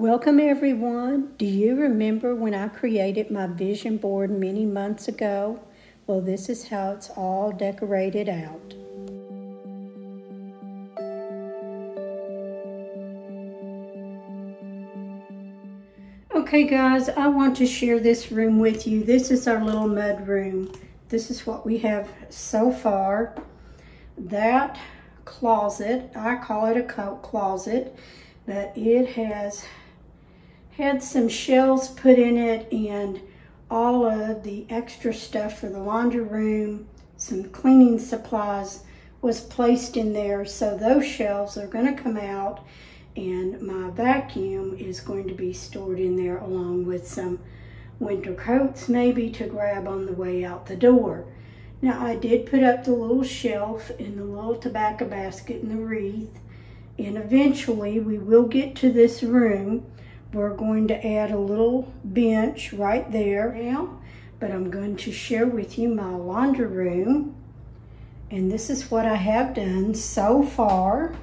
Welcome everyone. Do you remember when I created my vision board many months ago? Well, this is how it's all decorated out. Okay guys, I want to share this room with you. This is our little mud room. This is what we have so far. That closet, I call it a coat closet, but it has had some shelves put in it and all of the extra stuff for the laundry room, some cleaning supplies was placed in there. So those shelves are going to come out and my vacuum is going to be stored in there along with some winter coats maybe to grab on the way out the door. Now I did put up the little shelf and the little tobacco basket and the wreath, and eventually we will get to this room. We're going to add a little bench right there now, but I'm going to share with you my laundry room, and this is what I have done so far.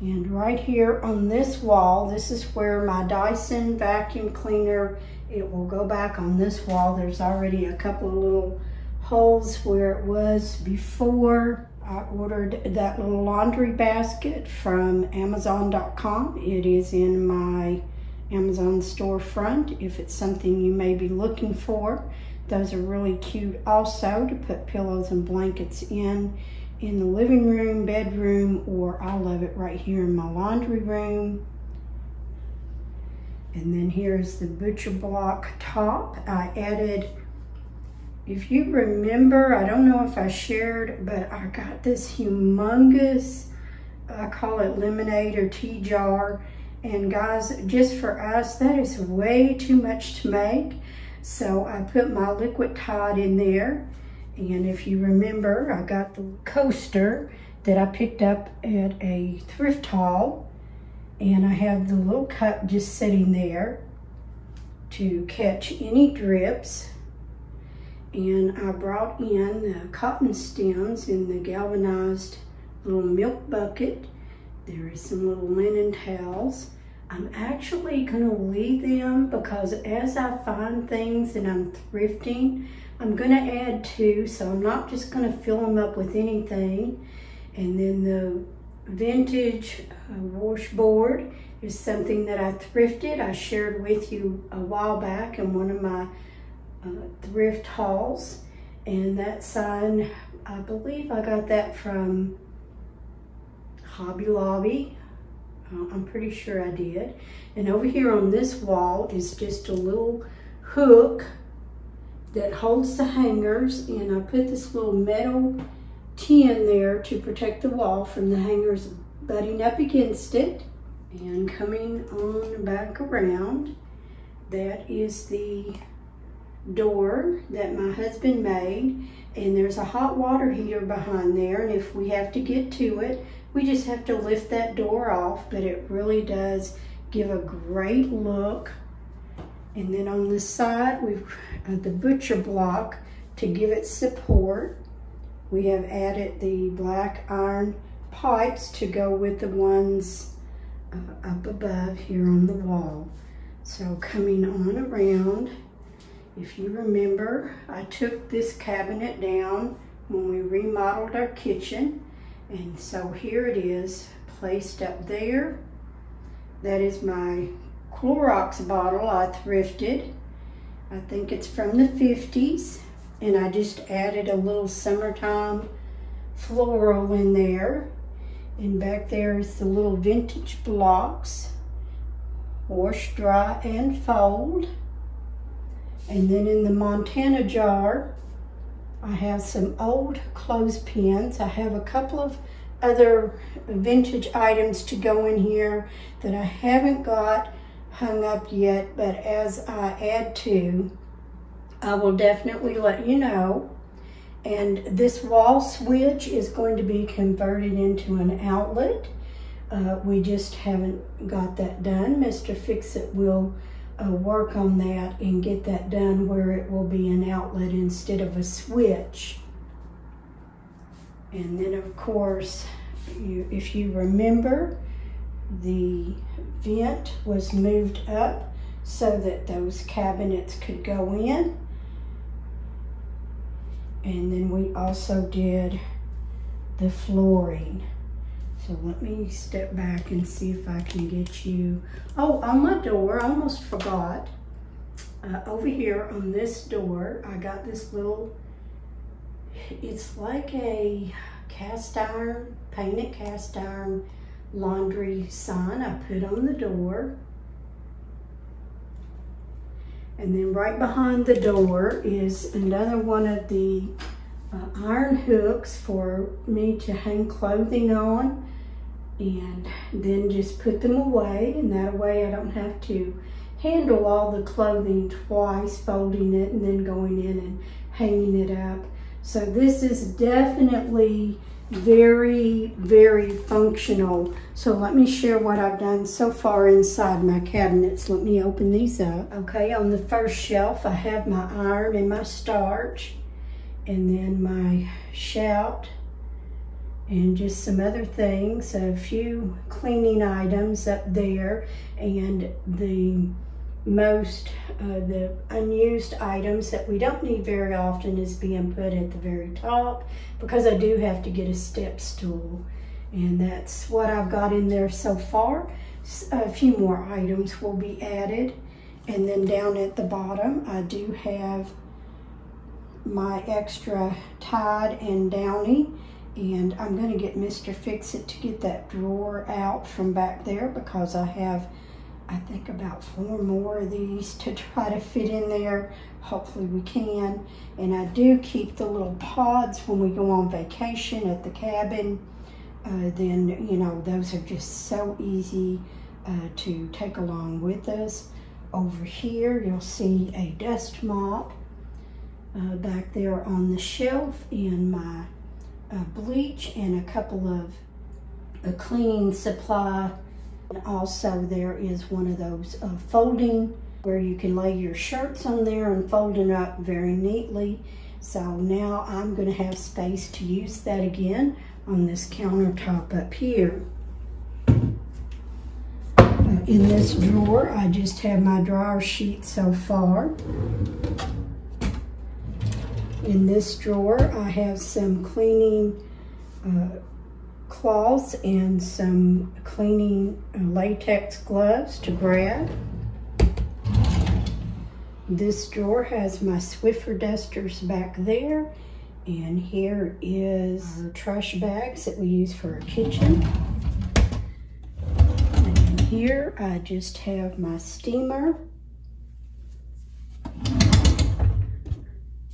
And right here on this wall, this is where my Dyson vacuum cleaner, it will go back on this wall. There's already a couple of little holes where it was before. I ordered that little laundry basket from Amazon.com. It is in my Amazon storefront if it's something you may be looking for. Those are really cute also to put pillows and blankets in the living room, bedroom, or I love it right here in my laundry room. And then here's the butcher block top. I added, if you remember, I don't know if I shared, but I got this humongous, I call it lemonade or tea jar. And guys, just for us, that is way too much to make. So I put my liquid Tide in there. And if you remember, I got the coaster that I picked up at a thrift haul. And I have the little cup just sitting there to catch any drips. And I brought in the cotton stems in the galvanized little milk bucket. There is some little linen towels. I'm actually going to leave them because as I find things and I'm thrifting, I'm going to add to, so I'm not just going to fill them up with anything. And then the vintage washboard is something that I thrifted. I shared with you a while back in one of my thrift hauls. And that sign, I believe I got that from Hobby Lobby. I'm pretty sure I did. And over here on this wall is just a little hook that holds the hangers, and I put this little metal tin there to protect the wall from the hangers butting up against it. And coming on back around, that is the door that my husband made, and there's a hot water heater behind there, and if we have to get to it, we just have to lift that door off, but it really does give a great look. And then on this side, we've the butcher block to give it support. We have added the black iron pipes to go with the ones up above here on the wall. So coming on around, if you remember, I took this cabinet down when we remodeled our kitchen. And so here it is placed up there. That is my Clorox bottle I thrifted. I think it's from the 50s. And I just added a little summertime floral in there. And back there is the little vintage blocks. Wash, dry, and fold. And then in the Montana jar, I have some old clothespins. I have a couple of other vintage items to go in here that I haven't got hung up yet, but as I add to, I will definitely let you know. And this wall switch is going to be converted into an outlet. We just haven't got that done. Mr. Fix-It will work on that and get that done where it will be an outlet instead of a switch. And then of course, if you remember, the vent was moved up so that those cabinets could go in. And then we also did the flooring. So let me step back and see if I can get you. Oh, on my door, I almost forgot. Over here on this door, I got this little, it's like a cast iron, painted cast iron laundry sign I put on the door. And then right behind the door is another one of the iron hooks for me to hang clothing on, and then just put them away, and that way I don't have to handle all the clothing twice, folding it and then going in and hanging it up. So this is definitely very, very functional. So let me share what I've done so far inside my cabinets. Let me open these up. Okay, on the first shelf, I have my iron and my starch, and then my shout, and just some other things, a few cleaning items up there, and the most the unused items that we don't need very often is being put at the very top, because I do have to get a step stool. And that's what I've got in there so far. A few more items will be added. And then down at the bottom, I do have my extra Tide and Downy, and I'm going to get Mr. Fix-It to get that drawer out from back there, because I have, I think, about 4 more of these to try to fit in there. Hopefully we can. And I do keep the little pods when we go on vacation at the cabin. Then, you know, those are just so easy to take along with us. Over here, you'll see a dust mop back there on the shelf, in my bleach and a couple of cleaning supply. And also there is one of those folding, where you can lay your shirts on there and fold it up very neatly. So now I'm going to have space to use that again on this countertop up here. In this drawer, I just have my dryer sheet so far. In this drawer, I have some cleaning cloths and some cleaning latex gloves to grab. This drawer has my Swiffer dusters back there, and here is trash bags that we use for our kitchen. And here I just have my steamer. And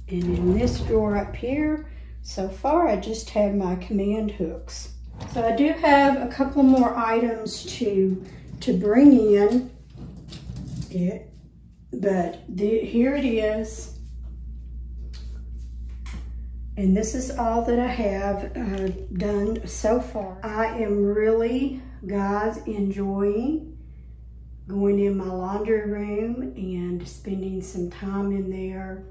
in this drawer up here, so far I just have my command hooks. So I do have a couple more items to bring in, here it is. And this is all that I have done so far. I am really, guys, enjoying going in my laundry room and spending some time in there.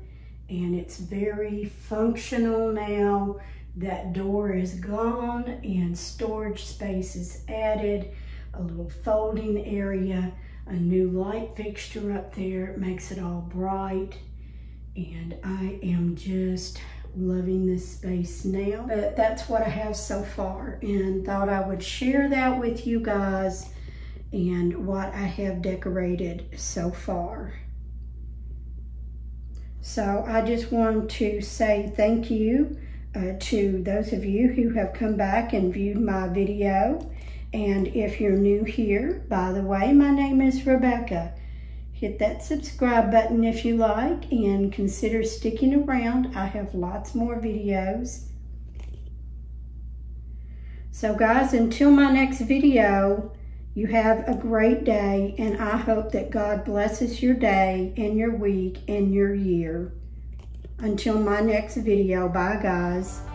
And it's very functional now. That door is gone and storage space is added, a little folding area, a new light fixture up there, makes it all bright. And I am just loving this space now. But that's what I have so far, and thought I would share that with you guys, and what I have decorated so far. So I just want to say thank you to those of you who have come back and viewed my video. And if you're new here, by the way, my name is Rebecca. Hit that subscribe button if you like, and consider sticking around. I have lots more videos. So guys, until my next video, you have a great day, and I hope that God blesses your day and your week and your year. Until my next video, bye guys.